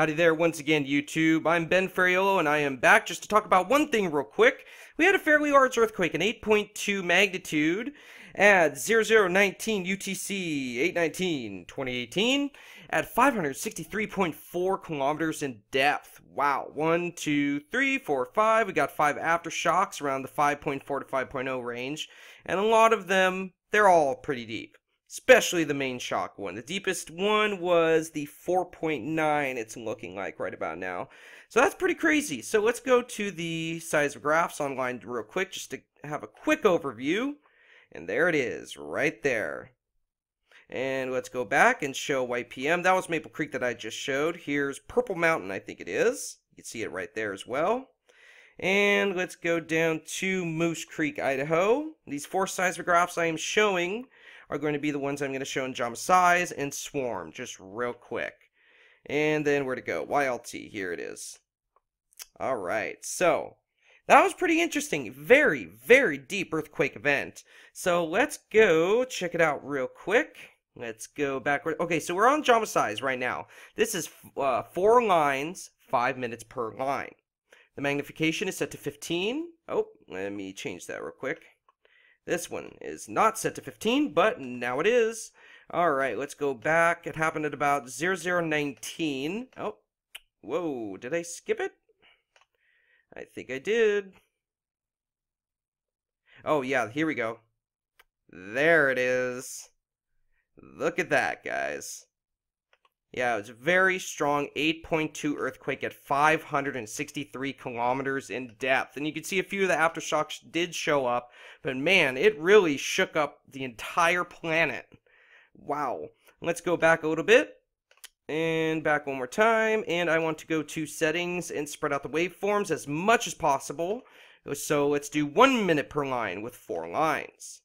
Howdy there once again, YouTube. I'm Ben Ferraiuolo, and I am back just to talk about one thing real quick. We had a fairly large earthquake, an 8.2 magnitude at 0019 UTC 819 2018 at 563.4 kilometers in depth. Wow. 1, 2, 3, 4, 5. We got 5 aftershocks around the 5.4 to 5.0 range, and a lot of them, they're all pretty deep. Especially the main shock one. The deepest one was the 4.9, it's looking like right about now. So that's pretty crazy. So let's go to the seismographs online real quick just to have a quick overview. And there it is, right there. And let's go back and show YPM. That was Maple Creek that I just showed. Here's Purple Mountain, I think it is. You can see it right there as well. And let's go down to Moose Creek, Idaho. These 4 seismographs I am showing are going to be the ones I'm going to show in jAmaSeis and Swarm, just real quick. And then where to go? YLT, here it is. Alright, so that was pretty interesting. Very, very deep earthquake event. So let's go check it out real quick. Let's go backward. Okay, so we're on jAmaSeis right now. This is 4 lines, 5 minutes per line. The magnification is set to 15. Oh, let me change that real quick. This one is not set to 15, but now it is. Alright, let's go back. It happened at about 0019. Oh, whoa, did I skip it? I think I did. Oh, yeah, here we go. There it is. Look at that, guys. Yeah, it was a very strong 8.2 earthquake at 563 kilometers in depth. And you can see a few of the aftershocks did show up. But man, it really shook up the entire planet. Wow. Let's go back a little bit. And back one more time. And I want to go to settings and spread out the waveforms as much as possible. So let's do 1 minute per line with 4 lines.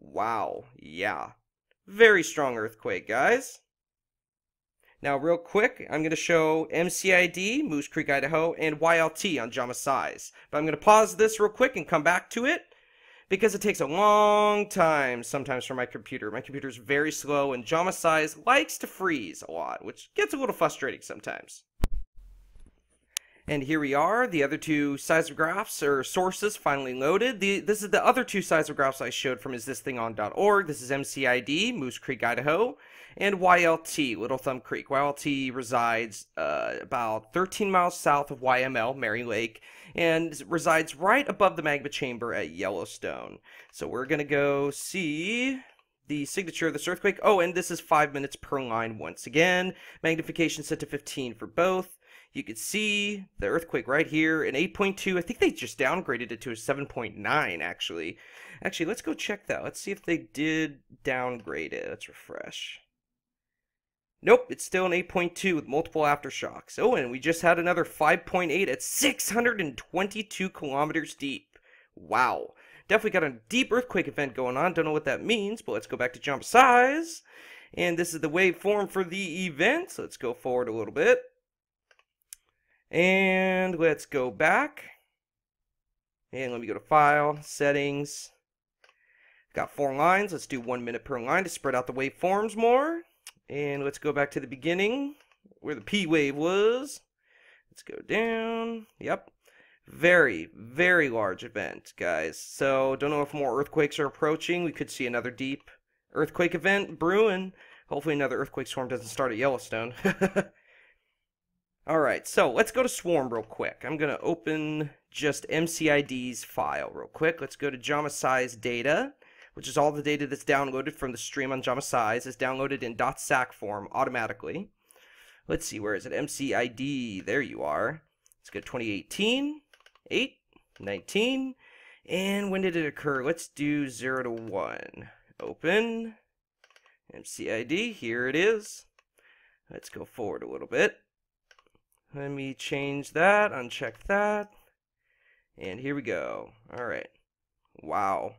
Wow. Yeah. Very strong earthquake, guys. Now, real quick, I'm going to show MCID, Moose Creek, Idaho, and YLT on jAmaSeis. But I'm going to pause this real quick and come back to it because it takes a long time sometimes for my computer. My computer's very slow, and jAmaSeis likes to freeze a lot, which gets a little frustrating sometimes. And here we are, the other 2 seismographs or sources finally loaded. This is the other 2 seismographs I showed from isthisthingon.org. This is MCID, Moose Creek, Idaho, and YLT, Little Thumb Creek. YLT resides about 13 miles south of YML, Mary Lake, and resides right above the magma chamber at Yellowstone. So we're going to go see the signature of this earthquake. Oh, and this is 5 minutes per line once again. Magnification set to 15 for both. You can see the earthquake right here, an 8.2. I think they just downgraded it to a 7.9, actually. Actually, let's go check that. Let's see if they did downgrade it. Let's refresh. Nope, it's still an 8.2 with multiple aftershocks. Oh, and we just had another 5.8 at 622 kilometers deep. Wow. Definitely got a deep earthquake event going on. Don't know what that means, but let's go back to jAmaSeis. And this is the waveform for the event. So let's go forward a little bit. And let's go back. And let me go to File, Settings. Got 4 lines. Let's do 1 minute per line to spread out the waveforms more. And let's go back to the beginning where the P wave was. Let's go down. Yep. Very, very large event, guys. So don't know if more earthquakes are approaching. We could see another deep earthquake event brewing. Hopefully another earthquake storm doesn't start at Yellowstone. Alright, so let's go to Swarm real quick. I'm going to open just MCID's file real quick. Let's go to jAmaSeis data, which is all the data that's downloaded from the stream on jAmaSeis. It's downloaded in .sac form automatically. Let's see, where is it? MCID, there you are. Let's go 2018, 8, 19, and when did it occur? Let's do 0 to 1. Open, MCID, here it is. Let's go forward a little bit. Let me change that, uncheck that, and here we go. Alright. Wow.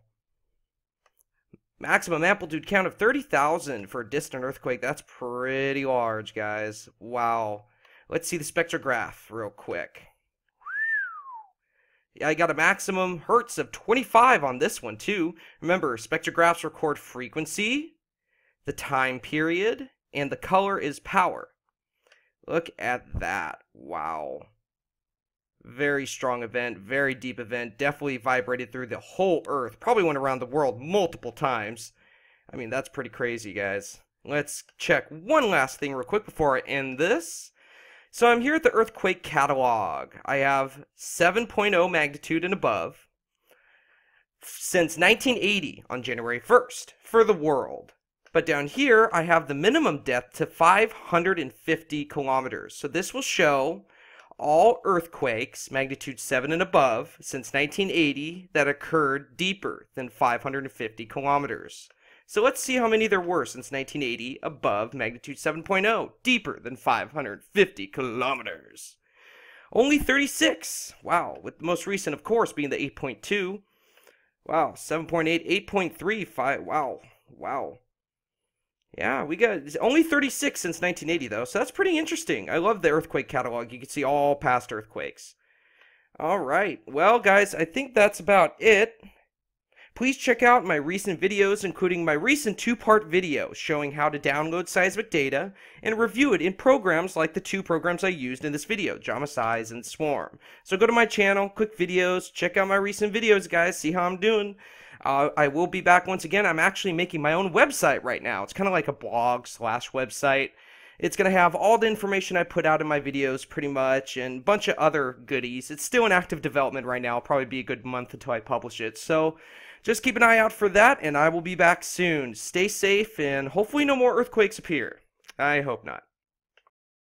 Maximum amplitude count of 30,000 for a distant earthquake. That's pretty large, guys. Wow. Let's see the spectrograph real quick. Yeah, I got a maximum hertz of 25 on this one, too. Remember, spectrographs record frequency, the time period, and the color is power. Look at that. Wow. Very strong event, very deep event, definitely vibrated through the whole Earth, probably went around the world multiple times. I mean, that's pretty crazy, guys. Let's check one last thing real quick before I end this. So I'm here at the earthquake catalog. I have 7.0 magnitude and above since 1980 on January 1st for the world. But down here, I have the minimum depth to 550 kilometers. So this will show all earthquakes magnitude 7 and above since 1980 that occurred deeper than 550 kilometers. So let's see how many there were since 1980 above magnitude 7.0 deeper than 550 kilometers. Only 36. Wow, with the most recent of course being the 8.2. Wow, 7.8, 8.35. Wow. Wow. Yeah, we got only 36 since 1980, though, so that's pretty interesting. I love the earthquake catalog. You can see all past earthquakes. All right. Well, guys, I think that's about it. Please check out my recent videos, including my recent two-part video showing how to download seismic data and review it in programs like the two programs I used in this video, jAmaSeis and Swarm. So go to my channel, click videos, check out my recent videos, guys, see how I'm doing. I will be back once again. I'm actually making my own website right now. It's kind of like a blog slash website. It's going to have all the information I put out in my videos pretty much and a bunch of other goodies. It's still in active development right now. It'll probably be a good month until I publish it. So just keep an eye out for that, and I will be back soon. Stay safe, and hopefully no more earthquakes appear. I hope not.